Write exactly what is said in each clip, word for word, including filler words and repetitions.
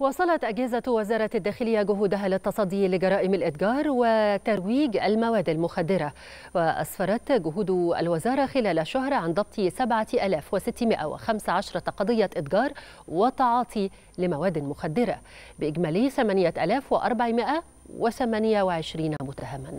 واصلت أجهزة وزارة الداخلية جهودها للتصدي لجرائم الإتجار وترويج المواد المخدرة، وأسفرت جهود الوزارة خلال الشهر عن ضبط سبعة آلاف وستمائة وخمسة عشر قضية إتجار وتعاطي لمواد مخدرة بإجمالي ثمانية آلاف وأربعمائة وثمانية وعشرين متهما.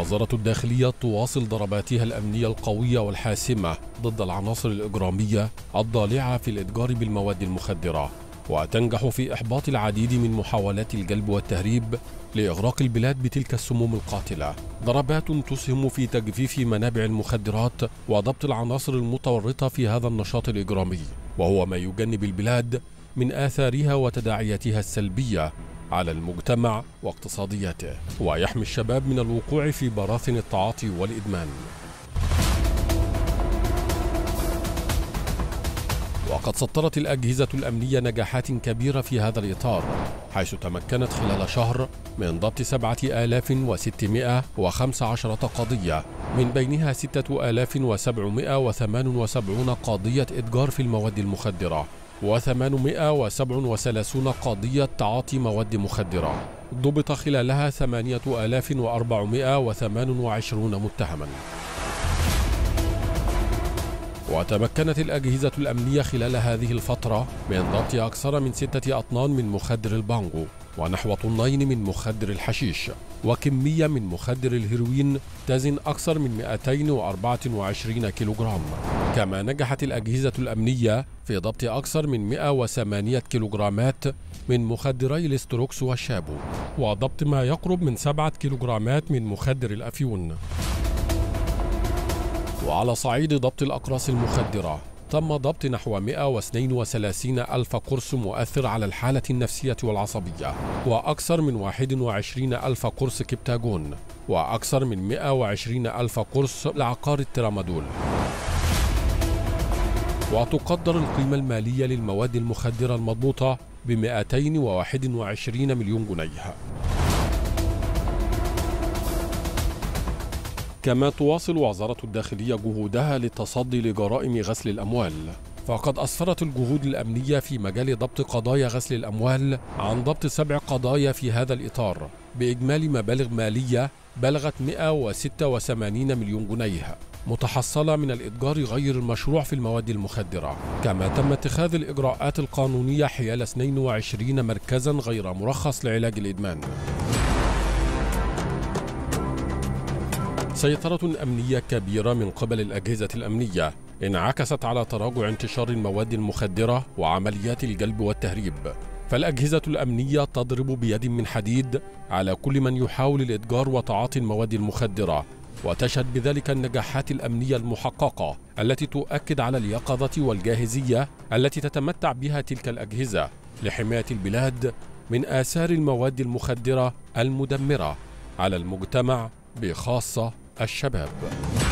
وزارة الداخلية تواصل ضرباتها الأمنية القوية والحاسمة ضد العناصر الإجرامية الضالعة في الإتجار بالمواد المخدرة، وتنجح في إحباط العديد من محاولات الجلب والتهريب لإغراق البلاد بتلك السموم القاتلة. ضربات تسهم في تجفيف منابع المخدرات وضبط العناصر المتورطة في هذا النشاط الإجرامي، وهو ما يجنب البلاد من آثارها وتداعياتها السلبية على المجتمع واقتصاديته، ويحمي الشباب من الوقوع في براثن التعاطي والإدمان. وقد سطرت الأجهزة الأمنية نجاحات كبيرة في هذا الإطار، حيث تمكنت خلال شهر من ضبط سبعة آلاف وستمائة وخمسة عشر قضية، من بينها ستة آلاف وسبعمائة وثمانية وسبعين قضية إتجار في المواد المخدرة وثمانمائة وسبعة وثلاثين قضية تعاطي مواد مخدرة، ضبط خلالها ثمانية آلاف وأربعمائة وثمانية وعشرين متهما. وتمكنت الأجهزة الأمنية خلال هذه الفترة من ضبط أكثر من ستة أطنان من مخدر البانجو، ونحو طنين من مخدر الحشيش، وكمية من مخدر الهيروين تزن أكثر من مائتين وأربعة وعشرين كيلوغرام. كما نجحت الأجهزة الأمنية في ضبط أكثر من مائة وثمانية كيلوغرامات من مخدري الاستروكس والشابو، وضبط ما يقرب من سبعة كيلوغرامات من مخدر الأفيون. وعلى صعيد ضبط الأقراص المخدرة، تم ضبط نحو مائة واثنين وثلاثين ألف قرص مؤثر على الحالة النفسية والعصبية، وأكثر من واحد وعشرين ألف قرص كبتاجون، وأكثر من مائة وعشرين ألف قرص لعقار الترامادول. وتقدر القيمة المالية للمواد المخدرة المضبوطة ب مائتين وواحد وعشرين مليون جنيه. كما تواصل وزارة الداخلية جهودها للتصدي لجرائم غسل الأموال، فقد أسفرت الجهود الأمنية في مجال ضبط قضايا غسل الأموال عن ضبط سبع قضايا في هذا الإطار بإجمالي مبالغ مالية بلغت مائة وستة وثمانين مليون جنيه متحصلة من الإتجار غير المشروع في المواد المخدرة. كما تم اتخاذ الإجراءات القانونية حيال اثنين وعشرين مركزا غير مرخص لعلاج الإدمان. سيطرة أمنية كبيرة من قبل الأجهزة الأمنية انعكست على تراجع انتشار المواد المخدرة وعمليات الجلب والتهريب، فالأجهزة الأمنية تضرب بيد من حديد على كل من يحاول الإتجار وتعاطي المواد المخدرة، وتشهد بذلك النجاحات الأمنية المحققة التي تؤكد على اليقظة والجاهزية التي تتمتع بها تلك الأجهزة لحماية البلاد من آثار المواد المخدرة المدمرة على المجتمع بخاصة الشباب.